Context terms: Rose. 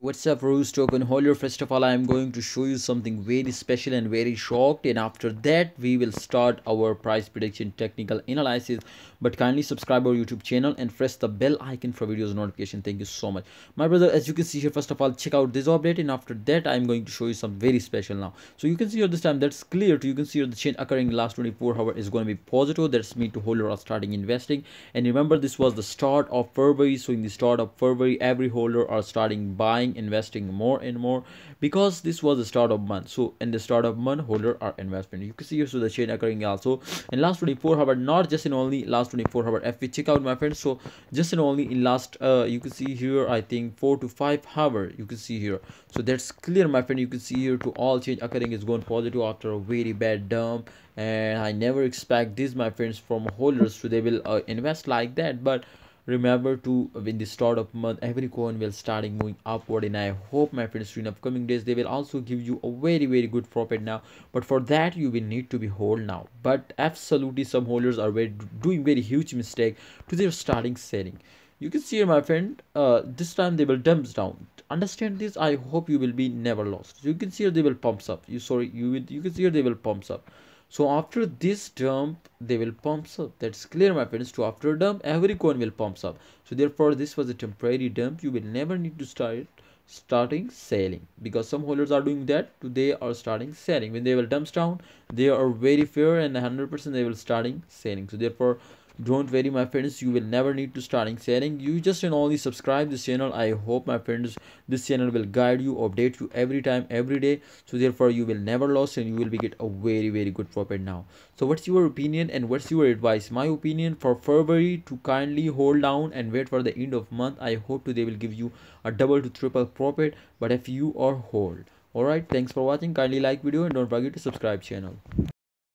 What's up Rose token holder? First of all, I am going to show you something very special and very shocked, and after that we will start our price prediction technical analysis. But kindly subscribe our YouTube channel and press the bell icon for videos notification. Thank you so much my brother. As you can see here, first of all check out this update, and after that I am going to show you some very special now. So you can see here this time that's clear. You can see here the change occurring in last 24 hours is going to be positive. That's mean to holder are starting investing, and remember this was the start of February. So in the start of February every holder are starting buying, investing more and more, because this was the start of month. So in the start of month holder are investment. You can see here, so the change occurring also in last 24 hours, not just in only last 24 hours. If we check out my friends, so just in only in last you can see here I think 4 to 5 hours you can see here. So that's clear my friend. You can see here to all change occurring is going positive after a very bad dump, and I never expect this my friends from holders. So they will invest like that, but remember to in the start of month every coin will starting moving upward, and I hope my friends in upcoming days they will also give you a very good profit now. But for that you will need to be hold now. But absolutely some holders are doing very huge mistake to their starting selling. You can see here my friend this time they will dumps down. Understand this. I hope you will be never lost. You can see here they will pumps up. You can see here they will pumps up. So after this dump they will pumps up. That's clear my friends. To after dump every coin will pumps up. So therefore this was a temporary dump. You will never need to starting selling, because some holders are doing that. Today are starting selling when they will dumps down. They are very fair and 100% they will starting selling. So therefore don't worry my friends, you will never need to starting selling. You just and only subscribe this channel. I hope my friends this channel will guide you, update you every time, every day. So therefore you will never lose, and you will be get a very good profit now. So what's your opinion and what's your advice? My opinion for February to kindly hold down and wait for the end of month. I hope they will give you a double to triple profit, but if you are hold. All right, thanks for watching. Kindly like video and don't forget to subscribe channel.